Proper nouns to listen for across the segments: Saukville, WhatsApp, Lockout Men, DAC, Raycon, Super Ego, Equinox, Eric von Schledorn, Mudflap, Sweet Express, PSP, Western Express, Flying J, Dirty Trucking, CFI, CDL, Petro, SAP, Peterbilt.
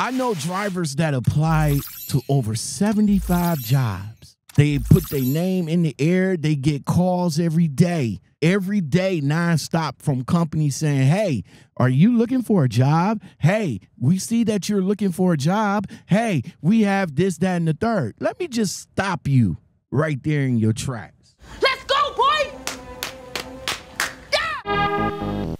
I know drivers that apply to over 75 jobs. They put their name in the air. They get calls every day nonstop from companies saying, hey, are you looking for a job? Hey, we see that you're looking for a job. Hey, we have this, that, and the third. Let me just stop you right there in your tracks. Let's go, boy. Yeah!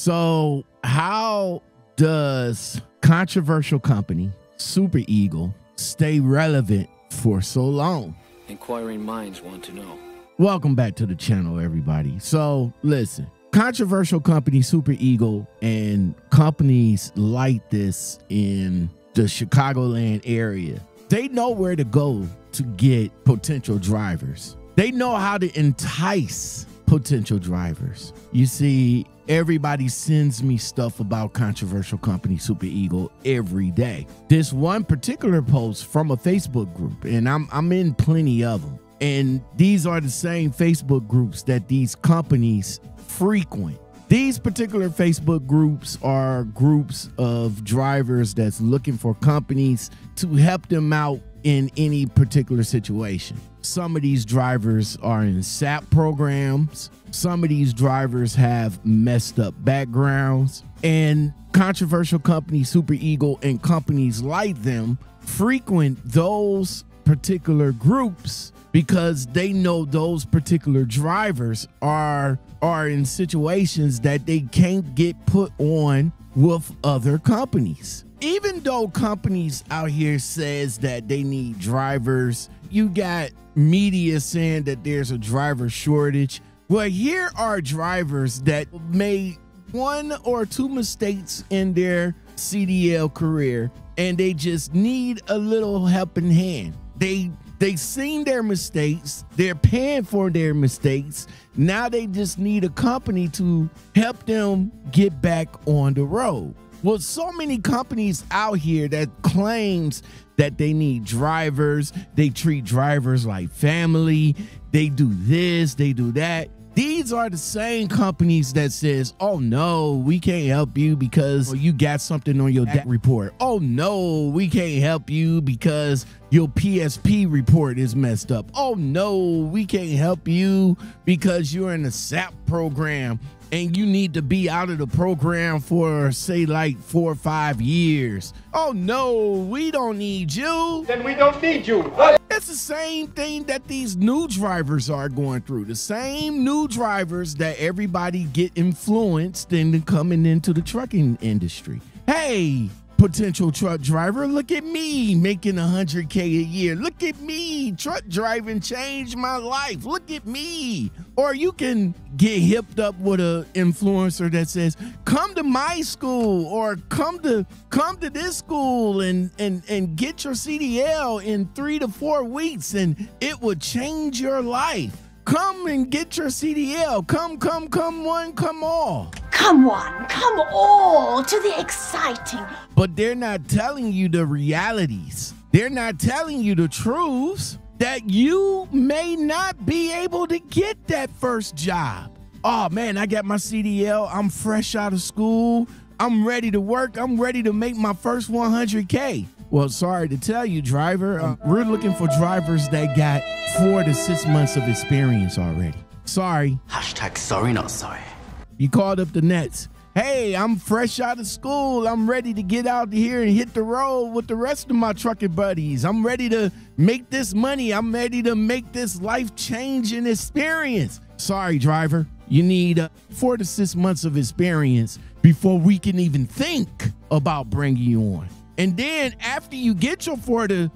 So how does controversial company Super Ego stay relevant for so long? Inquiring minds want to know. Welcome back to the channel, everybody. So listen, controversial company Super Ego and companies like this in the Chicagoland area, they know where to go to get potential drivers. They know how to entice potential drivers. You see, everybody sends me stuff about controversial company Super Ego every day. This one particular post from a Facebook group, and I'm in plenty of them. And these are the same Facebook groups that these companies frequent. These particular Facebook groups are groups of drivers that's looking for companies to help them out in any particular situation. Some of these drivers are in SAP programs. Some of these drivers have messed up backgrounds, and controversial companies, Super Ego and companies like them frequent those particular groups because they know those particular drivers are in situations that they can't get put on with other companies. Even though companies out here says that they need drivers, you got media saying that there's a driver shortage. Well, here are drivers that made one or two mistakes in their CDL career, and they just need a little helping hand. They've seen their mistakes. They're paying for their mistakes. Now they just need a company to help them get back on the road. Well, so many companies out here that claims that they need drivers, they treat drivers like family, they do this, they do that. These are the same companies that says, oh no, we can't help you because you got something on your DAC report. Oh no, we can't help you because your PSP report is messed up. Oh no, we can't help you because you're in a SAP program and you need to be out of the program for, say, like 4 or 5 years. Oh no, we don't need you. Then we don't need you. It's the same thing that these new drivers are going through. The same new drivers that everybody get influenced into coming into the trucking industry. Hey, potential truck driver, look at me making $100K a year. Look at me, truck driving changed my life. Look at me. Or you can get hipped up with an influencer that says, come to my school or come to this school and get your CDL in 3 to 4 weeks and it will change your life. Come and get your CDL. Come one, come all. Come one, come all to the exciting. But they're not telling you the realities. They're not telling you the truths that you may not be able to get that first job. Oh man, I got my CDL. I'm fresh out of school. I'm ready to work. I'm ready to make my first 100K. Well, sorry to tell you, driver, we're looking for drivers that got 4 to 6 months of experience already. Sorry. Hashtag sorry, not sorry. You called up the nets. Hey, I'm fresh out of school. I'm ready to get out here and hit the road with the rest of my trucking buddies. I'm ready to make this money. I'm ready to make this life-changing experience. Sorry, driver. You need 4 to 6 months of experience before we can even think about bringing you on. And then after you get your 4 to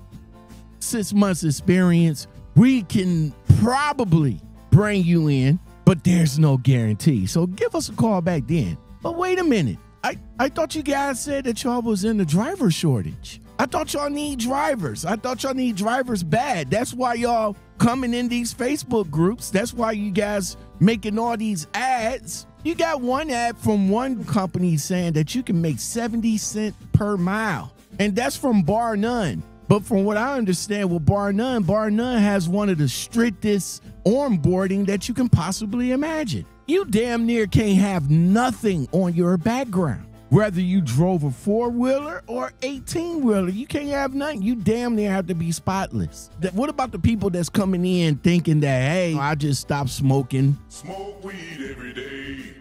6 months experience, we can probably bring you in, but there's no guarantee. So give us a call back then. But wait a minute. I thought you guys said that y'all was in the driver shortage. I thought y'all need drivers. I thought y'all need drivers bad. That's why y'all coming in these Facebook groups. That's why you guys making all these ads. You got one ad from one company saying that you can make 70 cents per mile. And that's from bar none. But from what I understand, well, bar none has one of the strictest onboarding that you can possibly imagine. You damn near can't have nothing on your background. Whether you drove a 4-wheeler or 18-wheeler, you can't have nothing. You damn near have to be spotless. What about the people that's coming in thinking that, hey, I just stopped smoking. Smoke weed every day.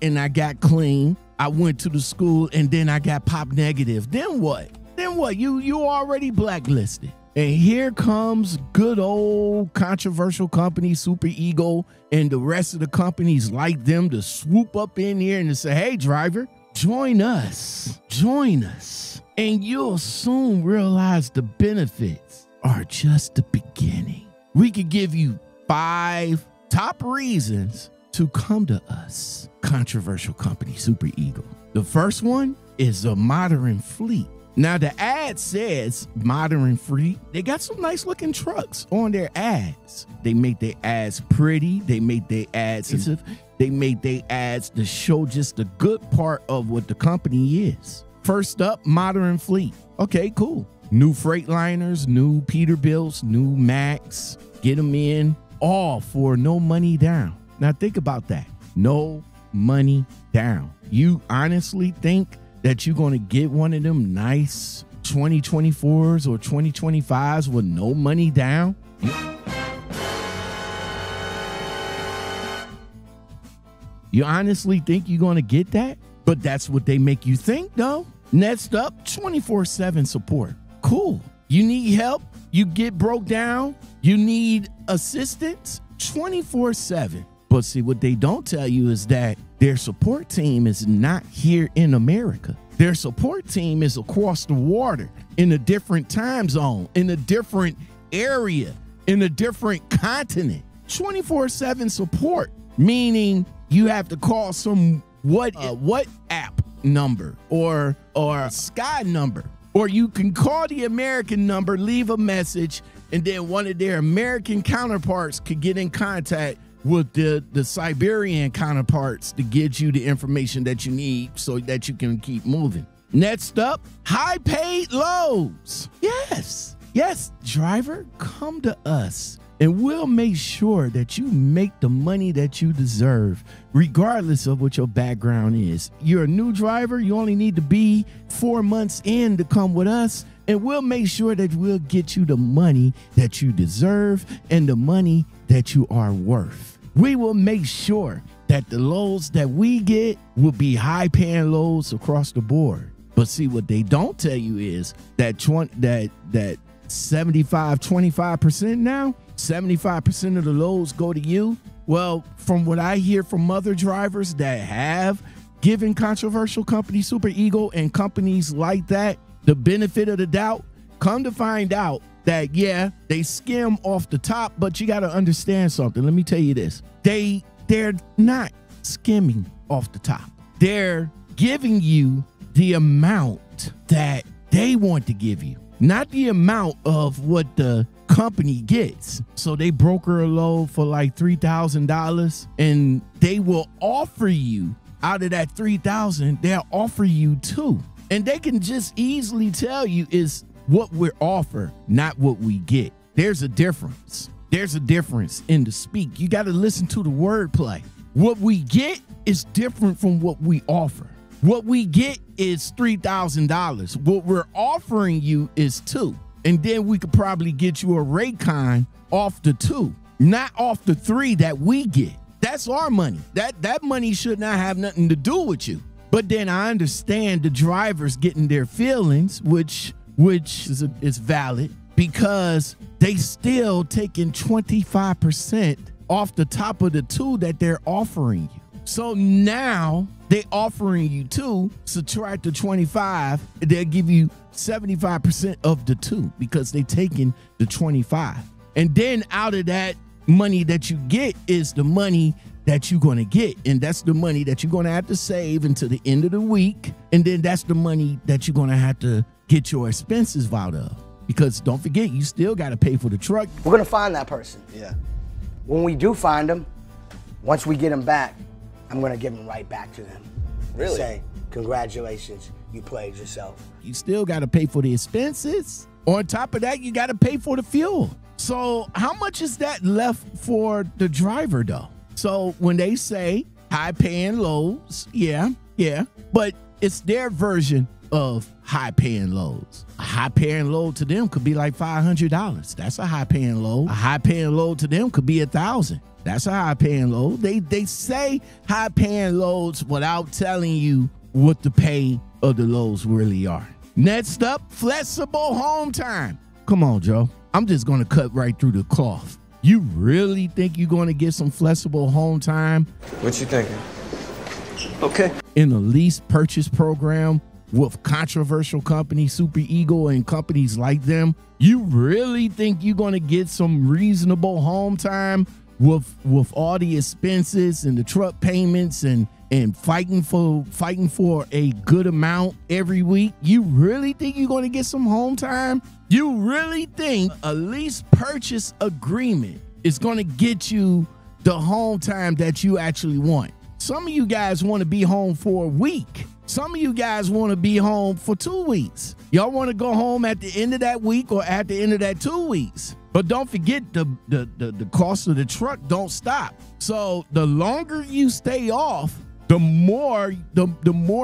And I got clean. I went to the school and then I got pop negative. Then what? Then what? You already blacklisted. And here comes good old controversial company, Super Ego, and the rest of the companies like them to swoop up in here and to say, hey, driver, join us. And you'll soon realize the benefits are just the beginning. We could give you 5 top reasons to come to us, controversial company, Super Ego. The first one is a modern fleet. Now, the ad says modern fleet. They got some nice looking trucks on their ads. They make their ads pretty. They make their ads sensitive. They make their ads to show just the good part of what the company is. First up, modern fleet. Okay, cool. New Freightliners, new Peterbilts, new Max. Get them in, all for no money down. Now, think about that. No money down. You honestly think that you're going to get one of them nice 2024s or 2025s with no money down? You honestly think you're going to get that? But that's what they make you think, though. Next up, 24/7 support. Cool. You need help? You get broke down? You need assistance? 24/7. But see, what they don't tell you is that their support team is not here in America. Their support team is across the water in a different time zone, in a different area, in a different continent. 24/7 support, meaning you have to call some WhatsApp number or Sky number, or you can call the American number, leave a message, and then one of their American counterparts could get in contact with the Siberian counterparts to get you the information that you need so that you can keep moving. Next up, high paid loads. Yes, yes, driver, come to us and we'll make sure that you make the money that you deserve, regardless of what your background is. You're a new driver, you only need to be 4 months in to come with us, and we'll make sure that we'll get you the money that you deserve and the money that you are worth. We will make sure that the loads that we get will be high-paying loads across the board. But see, what they don't tell you is that 25% now, 75% of the loads go to you. Well, from what I hear from other drivers that have given controversial company Super Ego and companies like that the benefit of the doubt, come to find out that, yeah, they skim off the top, but you got to understand something. Let me tell you this. They're not skimming off the top. They're giving you the amount that they want to give you, not the amount of what the company gets. So they broker a load for like $3,000, and they will offer you, out of that $3,000, they'll offer you $2,000. And they can just easily tell you is what we're offered, not what we get. There's a difference. There's a difference in the speak. You got to listen to the wordplay. What we get is different from what we offer. What we get is $3,000. What we're offering you is $2,000. And then we could probably get you a Raycon off the $2,000, not off the $3,000 that we get. That's our money. That money should not have nothing to do with you. But then I understand the drivers getting their feelings, which is valid, because they still taking 25% off the top of the $2,000 that they're offering you. So now they offering you $2,000, subtract the 25, they'll give you 75% of the $2,000 because they taking the 25. And then out of that money that you get is the money that you're going to get, and that's the money that you're going to have to save until the end of the week, and then that's the money that you're going to have to get your expenses out of, because don't forget, you still got to pay for the truck. We're going to find that person. Yeah. When we do find them, once we get them back, I'm going to give them right back to them. Really? Say, congratulations, you played yourself. You still got to pay for the expenses. On top of that, you got to pay for the fuel. So how much is that left for the driver, though? So when they say high paying loads, yeah, but it's their version of high paying loads. A high paying load to them could be like $500. That's a high paying load. A high paying load to them could be $1,000. That's a high paying load. They say high paying loads without telling you what the pay of the loads really are. Next up, flexible home time. Come on, Joe. I'm just gonna cut right through the cloth. You really think you're gonna get some flexible home time? What you thinking? Okay. In the lease purchase program with controversial companies, Super Ego and companies like them, you really think you're gonna get some reasonable home time with all the expenses and the truck payments and fighting for a good amount every week? You really think you're gonna get some home time? You really think a lease purchase agreement is gonna get you the home time that you actually want? Some of you guys wanna be home for a week. Some of you guys wanna be home for 2 weeks. Y'all wanna go home at the end of that week or at the end of that 2 weeks. But don't forget the cost of the truck don't stop. So the longer you stay off, the more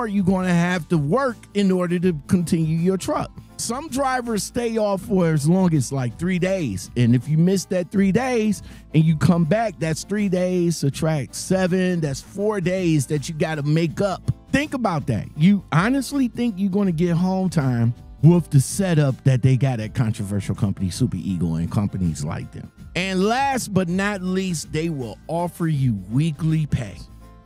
you're going to have to work in order to continue your truck. Some drivers stay off for as long as like 3 days. And if you miss that 3 days and you come back, that's 3 days, subtract 7, that's 4 days that you got to make up. Think about that. You honestly think you're going to get home time with the setup that they got at controversial company Super Ego and companies like them? And last but not least, they will offer you weekly pay.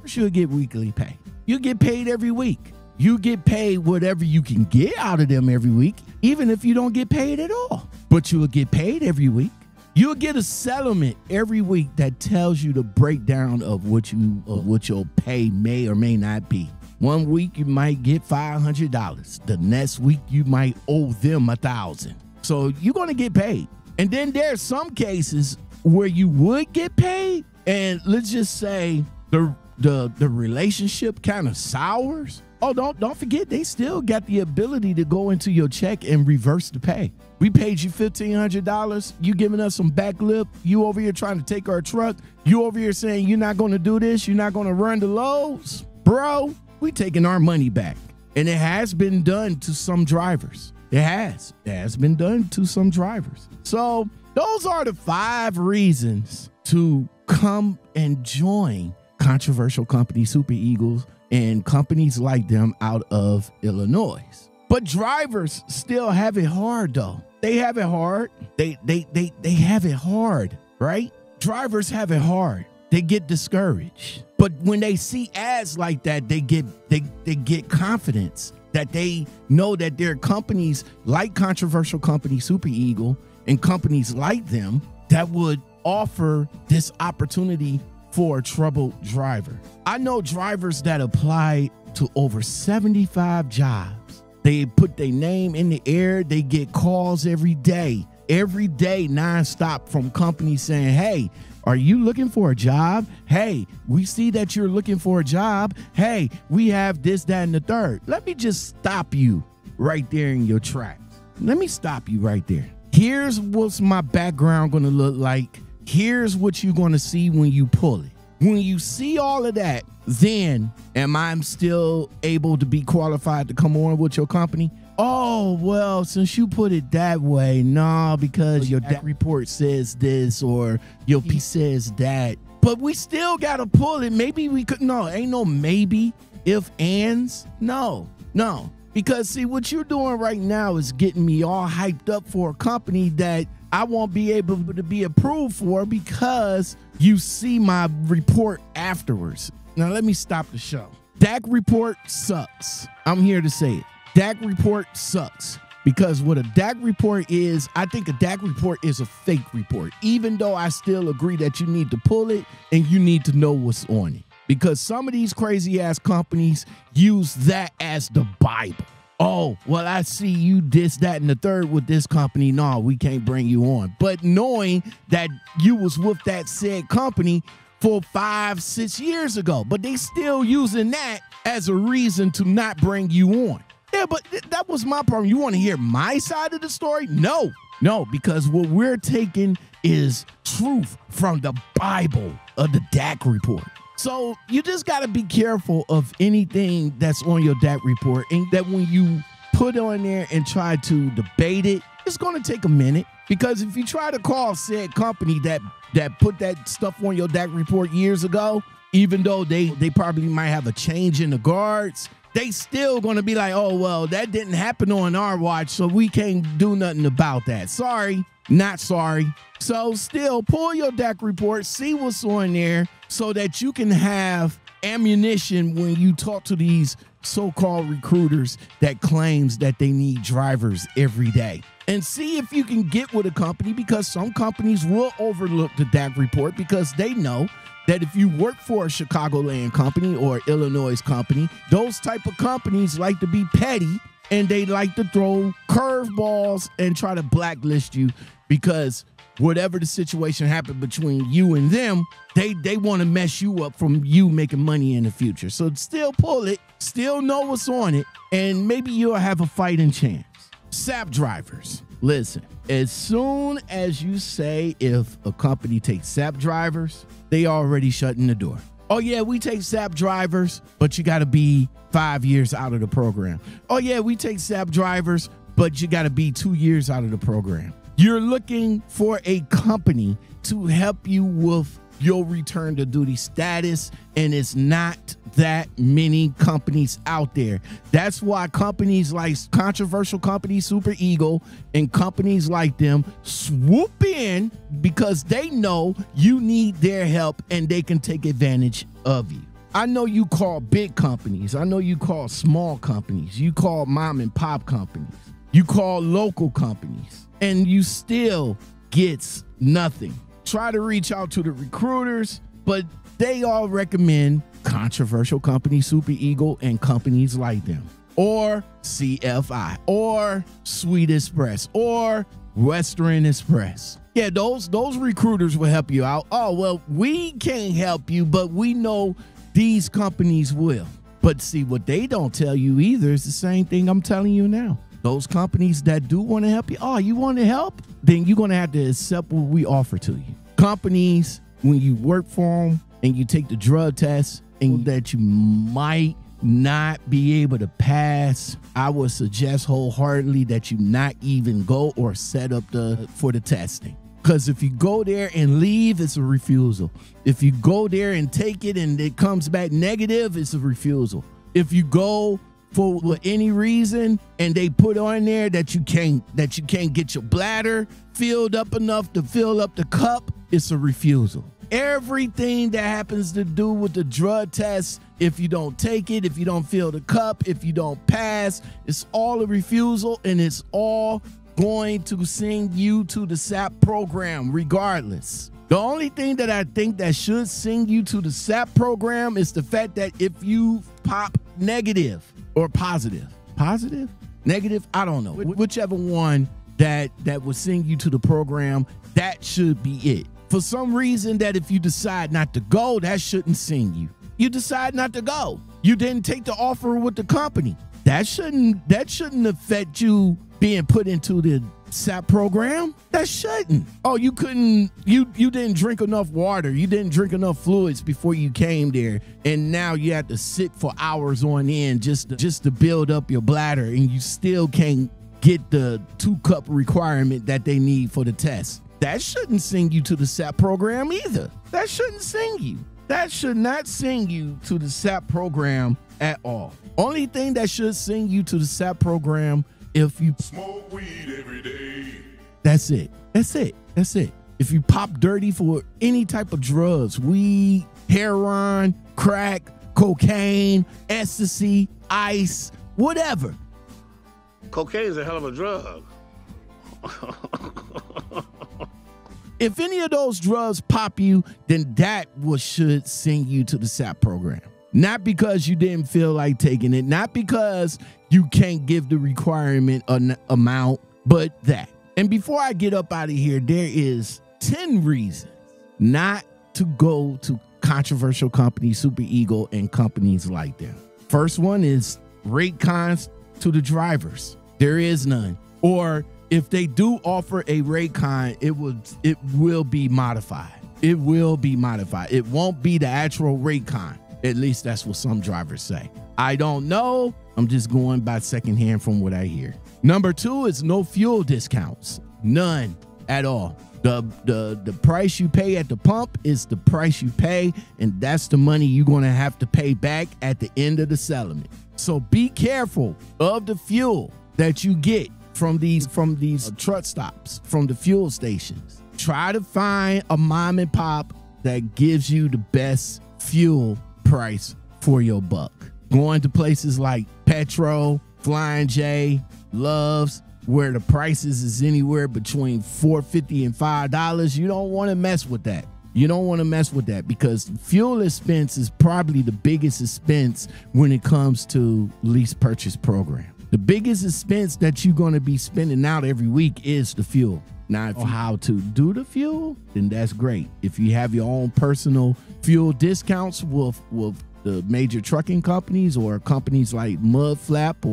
You'll get weekly pay. You get paid every week. You get paid whatever you can get out of them every week, even if you don't get paid at all. But you will get paid every week. You'll get a settlement every week that tells you the breakdown of what your pay may or may not be. One week you might get $500. The next week you might owe them $1,000. So you're gonna get paid. And then there's some cases where you would get paid, and let's just say the relationship kind of sours. Oh, don't forget, they still got the ability to go into your check and reverse the pay. We paid you $1,500. You giving us some back lip. You over here trying to take our truck. You over here saying you're not gonna do this. You're not gonna run the loads, bro. We taking our money back. And it has been done to some drivers. It has been done to some drivers. So those are the 5 reasons to come and join controversial companies, Super Eagles, and companies like them out of Illinois. But drivers still have it hard, though. They have it hard. They have it hard, right? Drivers have it hard. They get discouraged. But when they see ads like that, they get confidence that they know that there are companies like controversial company Super Eagle and companies like them that would offer this opportunity for a troubled driver. I know drivers that apply to over 75 jobs. They put their name in the air. They get calls every day nonstop from companies saying, hey, are you looking for a job? Hey, we see that you're looking for a job. Hey, we have this, that, and the third. Let me just stop you right there in your tracks. Let me stop you right there. Here's what's my background gonna look like. Here's what you're gonna see when you pull it. When you see all of that, then am I still able to be qualified to come on with your company? Oh, well, since you put it that way, no, because your DAC report says this or your P says that. But we still got to pull it. Maybe we could. No, ain't no maybe, if, ands. No. Because, see, what you're doing right now is getting me all hyped up for a company that I won't be able to be approved for because you see my report afterwards. Now, let me stop the show. DAC report sucks. I'm here to say it. DAC report sucks, because what a DAC report is, I think a DAC report is a fake report, even though I still agree that you need to pull it and you need to know what's on it, because some of these crazy ass companies use that as the Bible. Oh, well, I see you this, that, and the third with this company. No, we can't bring you on. But knowing that you was with that said company for 5, 6 years ago, but they still using that as a reason to not bring you on. Yeah, but that was my problem. You want to hear my side of the story? No, no, because what we're taking is truth from the Bible of the DAC report. So you just got to be careful of anything that's on your DAC report, and that when you put on there and try to debate it, it's going to take a minute, because if you try to call said company that put that stuff on your DAC report years ago, even though they probably might have a change in the guards, they still going to be like, oh, well, that didn't happen on our watch, so we can't do nothing about that. Sorry, not sorry. So still pull your DAC report, see what's on there, so that you can have ammunition when you talk to these so-called recruiters that claims that they need drivers every day. And see if you can get with a company, because some companies will overlook the DAC report, because they know that if you work for a Chicagoland company or Illinois company, those type of companies like to be petty, and they like to throw curveballs and try to blacklist you, because whatever the situation happened between you and them, they want to mess you up from you making money in the future. So still pull it, still know what's on it, and maybe you'll have a fighting chance. SAP drivers, listen, as soon as you say if a company takes SAP drivers, they already shutting the door. Oh yeah, we take SAP drivers, but you got to be 5 years out of the program. Oh yeah, we take SAP drivers, but you got to be 2 years out of the program. You're looking for a company to help you with your return to duty status, and it's not that many companies out there. That's why companies like controversial company Super Ego and companies like them swoop in, because they know you need their help and they can take advantage of you. I know you call big companies, I know you call small companies, you call mom and pop companies, you call local companies, and you still gets nothing. Try to reach out to the recruiters, but they all recommend controversial company Super Ego and companies like them, or CFI, or Sweet Express, or Western Express. Yeah, those recruiters will help you out. Oh, well, we can't help you, but we know these companies will. But see, what they don't tell you either is the same thing I'm telling you now. Those companies that do want to help you, oh, you want to help? Then you're going to have to accept what we offer to you. Companies, when you work for them and you take the drug test and that you might not be able to pass, I would suggest wholeheartedly that you not even go or set up for the testing. Because if you go there and leave, it's a refusal. If you go there and take it and it comes back negative, it's a refusal. If you go for any reason and they put on there that you can't get your bladder filled up enough to fill up the cup, it's a refusal. Everything that happens to do with the drug test, if you don't take it, if you don't fill the cup, if you don't pass, it's all a refusal, and it's all going to send you to the SAP program regardless. The only thing that I think that should send you to the SAP program is the fact that if you pop negative or positive, negative, I don't know, whichever one that will send you to the program, that should be it. For some reason, that if you decide not to go, that shouldn't send you. You decide not to go, you didn't take the offer with the company, that shouldn't affect you being put into the SAP program. That shouldn't. Oh, you couldn't, you didn't drink enough water, you didn't drink enough fluids before you came there, and now you have to sit for hours on end just to build up your bladder, and you still can't get the 2-cup requirement that they need for the test. That shouldn't send you to the SAP program either. That shouldn't send you. That should not send you to the SAP program at all. Only thing that should send you to the SAP program, if you smoke weed every day. That's it. That's it. That's it. If you pop dirty for any type of drugs, weed, heroin, crack, cocaine, ecstasy, ice, whatever. Cocaine is a hell of a drug. If any of those drugs pop you, then that should send you to the SAP program. Not because you didn't feel like taking it, not because you can't give the requirement an amount, but that. And before I get up out of here, there is 10 reasons not to go to controversial companies, Super Ego, and companies like them. First one is Raycon's to the drivers. There is none. Or if they do offer a Raycon, it will be modified. It will be modified. It won't be the actual Raycon. At least that's what some drivers say. I don't know. I'm just going by secondhand from what I hear. Number 2 is no fuel discounts. None at all. The price you pay at the pump is the price you pay, and that's the money you're going to have to pay back at the end of the settlement. So be careful of the fuel that you get from these truck stops, from the fuel stations. Try to find a mom and pop that gives you the best fuel price for your buck. Going to places like Petro, Flying J, Loves, where the prices is anywhere between $4.50 and $5, you don't want to mess with that. You don't want to mess with that, because fuel expense is probably the biggest expense when it comes to lease purchase program. The biggest expense that you're going to be spending out every week is the fuel. Now, if you know how to do the fuel, then that's great. If you have your own personal fuel discounts with the major trucking companies or companies like Mudflap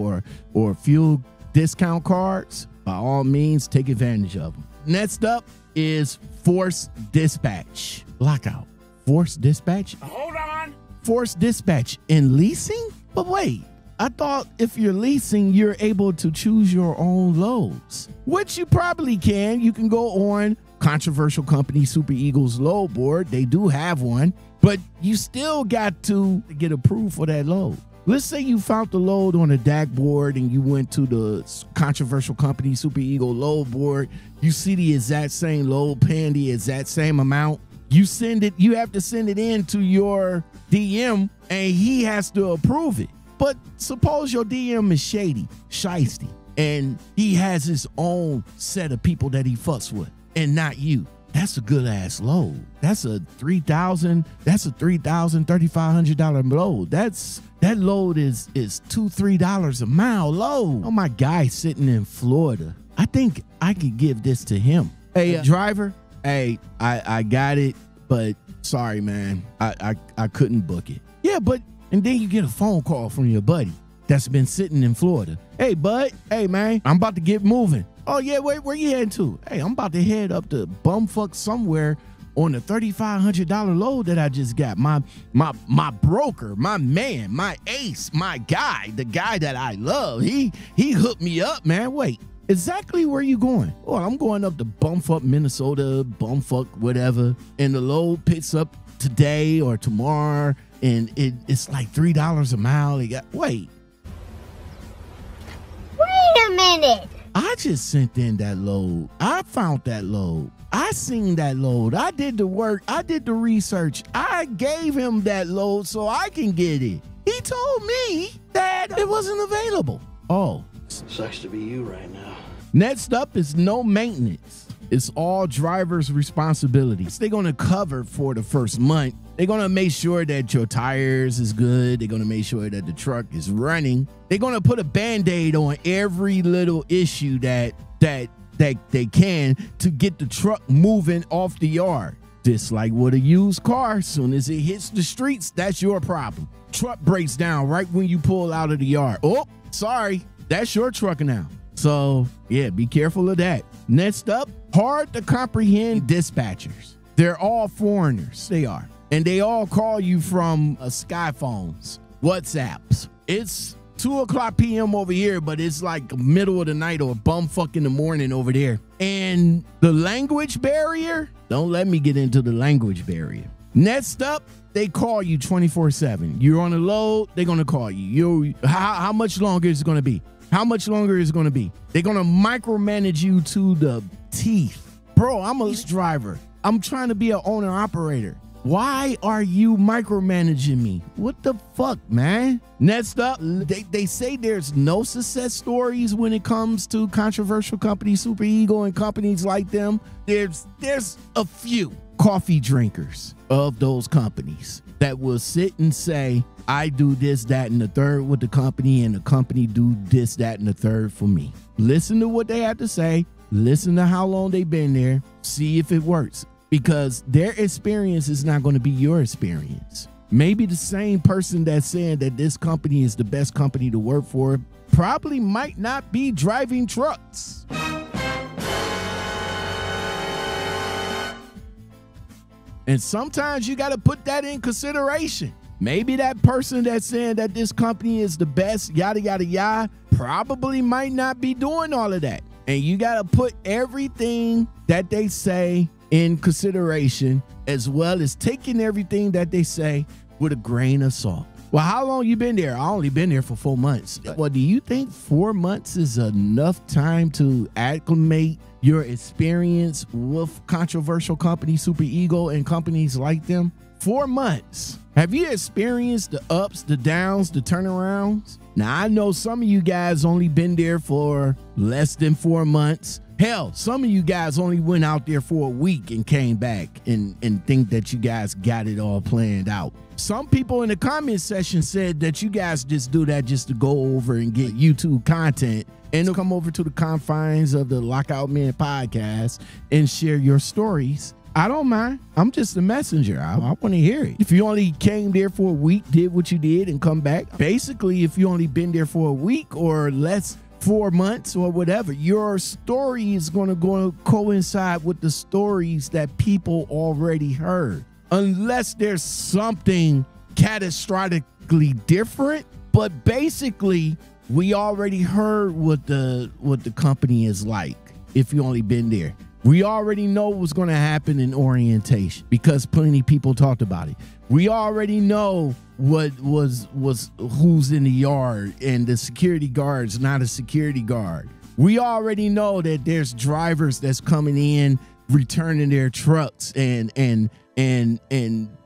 or fuel discount cards, by all means, take advantage of them. Next up is forced dispatch. Lockout. Forced dispatch? Hold on. Forced dispatch in leasing? But wait, I thought if you're leasing, you're able to choose your own loads, which you probably can. You can go on controversial company Super Ego's load board. They do have one, but you still got to get approved for that load. Let's say you found the load on a DAC board and you went to the controversial company Super Ego load board. You see the exact same load, paying the exact same amount. You send it. You have to send it in to your DM, and he has to approve it. But suppose your DM is shady, shysty, and he has his own set of people that he fucks with, and not you. That's a good ass load. That's a $3,000. That's a $3,000, $3,500 load. That load is $2-3 a mile load. Oh, my guy sitting in Florida. I think I could give this to him. Hey, driver. Hey, I got it, but sorry, man. I couldn't book it. Yeah, but and then you get a phone call from your buddy that's been sitting in Florida. Hey, bud. Hey, man. I'm about to get moving. Oh, yeah, wait, where you heading to? Hey, I'm about to head up to bumfuck somewhere on the $3,500 load that I just got. My broker, my man, my ace, my guy, the guy that I love, he hooked me up, man. Wait, exactly where you going? Oh, I'm going up to bumfuck Minnesota, bumfuck whatever, and the load picks up today or tomorrow, and it's like $3 a mile. Wait a minute. I just sent in that load. I found that load. I seen that load. I did the work. I did the research. I gave him that load so I can get it. He told me that it wasn't available. Oh. Sucks to be you right now. Next up is no maintenance. It's all driver's responsibility. They're going to cover for the first month. They're going to make sure that your tires is good. They're going to make sure that the truck is running. They're going to put a Band-Aid on every little issue that they can to get the truck moving off the yard. Just like with a used car, as soon as it hits the streets, that's your problem. Truck breaks down right when you pull out of the yard. Oh, sorry. That's your truck now. So, yeah, be careful of that. Next up, hard to comprehend dispatchers. They're all foreigners. They are. And they all call you from sky phones, WhatsApps. It's 2:00 p.m. over here, but it's like middle of the night or bumfuck in the morning over there. And the language barrier, don't let me get into the language barrier. Next up, they call you 24/7. You're on a load, they're going to call you. How much longer is it going to be? How much longer is it going to be? They're going to micromanage you to the teeth. Bro, I'm a lease driver. I'm trying to be an owner-operator. Why are you micromanaging me? What the fuck, man? Next up, they say there's no success stories when it comes to controversial companies, Super Ego and companies like them. There's a few coffee drinkers of those companies that will sit and say, I do this, that, and the third with the company, and the company do this, that, and the third for me. Listen to what they have to say. Listen to how long they've been there. See if it works. Because their experience is not going to be your experience. Maybe the same person that's saying that this company is the best company to work for probably might not be driving trucks. And sometimes you got to put that in consideration. Maybe that person that's saying that this company is the best, yada, yada, yada, probably might not be doing all of that. And you got to put everything that they say in consideration, as well as taking everything that they say with a grain of salt. Well, how long you been there? I only been there for 4 months. Well, do you think 4 months is enough time to acclimate your experience with controversial companies, Super Ego and companies like them? 4 months. Have you experienced the ups, the downs, the turnarounds? Now, I know some of you guys only been there for less than 4 months. Hell, some of you guys only went out there for a week and came back and think that you guys got it all planned out. Some people in the comment section said that you guys just do that just to go over and get YouTube content and to come over to the confines of the Lockout Men podcast and share your stories. I don't mind. I'm just a messenger. I want to hear it. If you only came there for a week, did what you did and come back, basically, if you only been there for a week or less, 4 months or whatever, your story is going to coincide with the stories that people already heard, unless there's something catastrophically different. But basically, we already heard what the company is like. If you only been there, we already know what's going to happen in orientation because plenty of people talked about it. We already know what was who's in the yard and the security guard's not a security guard. We already know that there's drivers that's coming in, returning their trucks and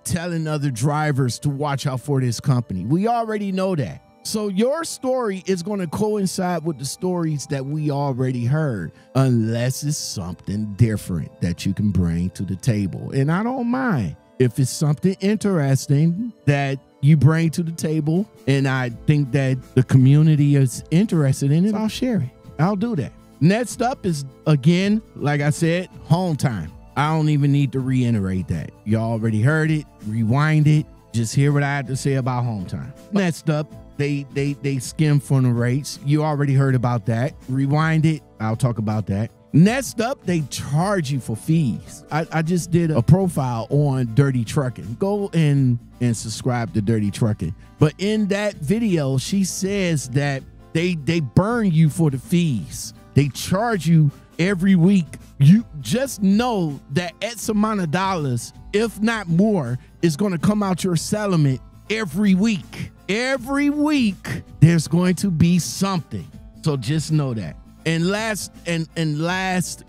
telling other drivers to watch out for this company. We already know that. So your story is going to coincide with the stories that we already heard, unless it's something different that you can bring to the table. And I don't mind if it's something interesting that you bring to the table and I think that the community is interested in it, I'll share it. I'll do that. Next up is, again, like I said, home time. I don't even need to reiterate that. Y'all already heard it. Rewind it. Just hear what I have to say about home time. Next up, They skim funnel rates. You already heard about that. Rewind it. I'll talk about that. Next up, they charge you for fees. I just did a profile on Dirty Trucking. Go in and subscribe to Dirty Trucking. But in that video, she says that they burn you for the fees. They charge you every week. You just know that X amount of dollars, if not more, is going to come out your settlement every week. Every week there's going to be something, so just know that. And last,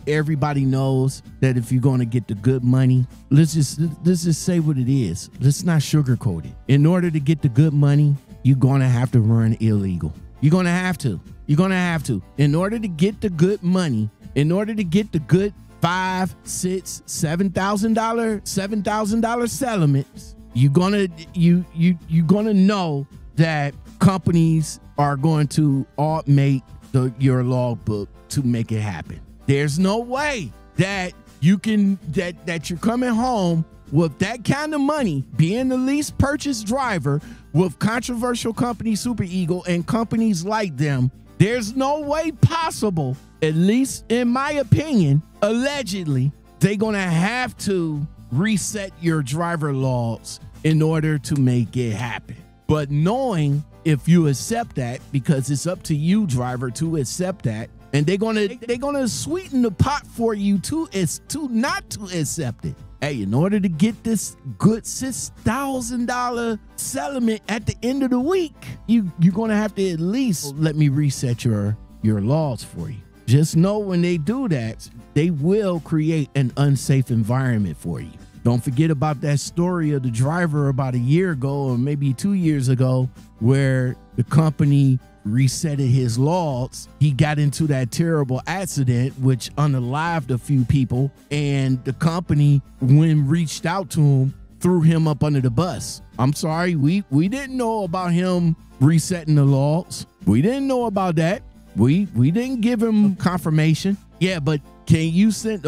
everybody knows that if you're going to get the good money, let's just say what it is. Let's not sugarcoat it. In order to get the good money, you're going to have to run illegal. You're going to have to in order to get the good money, in order to get the good $5, $6, $7,000 settlements. You're gonna know that companies are going to automate your logbook to make it happen. There's no way that you can that you're coming home with that kind of money, being the least purchase driver with controversial company Super Ego and companies like them. There's no way possible, at least in my opinion, allegedly, they're gonna have to reset your driver logs in order to make it happen. But knowing if you accept that, because it's up to you, driver, to accept that, and they're gonna sweeten the pot for you to not to accept it. Hey, in order to get this good $6,000 settlement at the end of the week, you're gonna have to at least let me reset your logs for you. Just know when they do that, they will create an unsafe environment for you. Don't forget about that story of the driver about a year ago or maybe 2 years ago where the company reset his logs. He got into that terrible accident, which unalived a few people, and the company, when reached out to him, threw him up under the bus. I'm sorry, we didn't know about him resetting the logs. We didn't know about that. We didn't give him confirmation. Yeah, but can you send?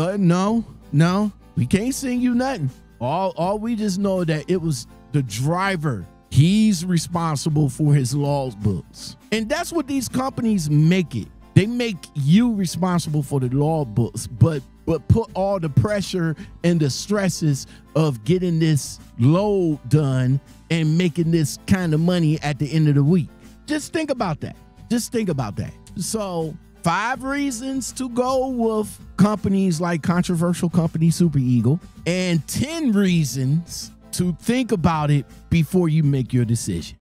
No, we can't send you nothing. All we just know that it was the driver. He's responsible for his logbooks. And that's what these companies make it. They make you responsible for the logbooks, but put all the pressure and the stresses of getting this load done and making this kind of money at the end of the week. Just think about that. Just think about that. So 5 reasons to go with companies like controversial company Super Ego, and 10 reasons to think about it before you make your decision.